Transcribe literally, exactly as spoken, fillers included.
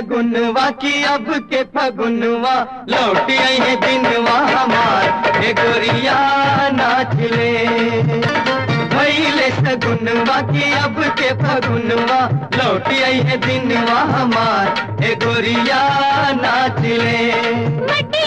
फगुनवा की अब के फगुनवा लौट आई है बिनवा हमार ए गोरिया नाच ले भैले सगुनवा की अब के फगुनवा लौट आई है बिनवा हमार ए गोरिया नाच ले।